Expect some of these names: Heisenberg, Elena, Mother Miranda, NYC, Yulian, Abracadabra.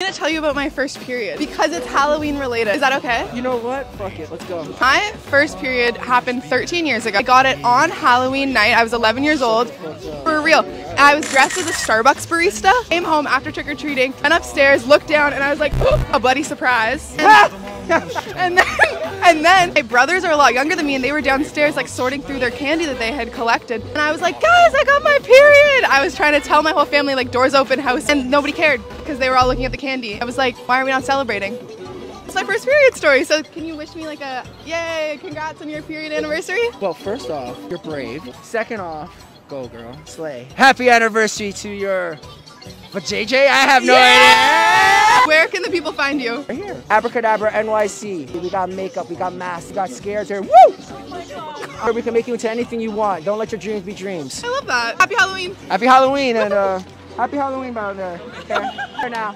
I'm gonna tell you about my first period because it's Halloween related. Is that okay? You know what? Fuck it, let's go. My first period happened 13 years ago. I got it on Halloween night. I was 11 years old. For real. I was dressed as a Starbucks barista. Came home after trick-or-treating, went upstairs, looked down, and I was like, oh, a bloody surprise. And then my brothers are a lot younger than me, and they were downstairs like sorting through their candy that they had collected. And I was like, guys, I got my period. I was trying to tell my whole family, like, doors open, house, and nobody cared because they were all looking at the candy. I was like, why are we not celebrating? It's my first period story. So can you wish me like a yay, congrats on your period anniversary? Well, first off, you're brave. Second off, go girl, slay. Happy anniversary to your, but JJ, I have no idea. Where can the people find you? Right here. Abracadabra NYC. We got makeup, we got masks, we got scares here. Woo! Oh my God. We can make you into anything you want. Don't let your dreams be dreams. I love that. Happy Halloween. Happy Halloween, and happy Halloween out there. Okay. For now.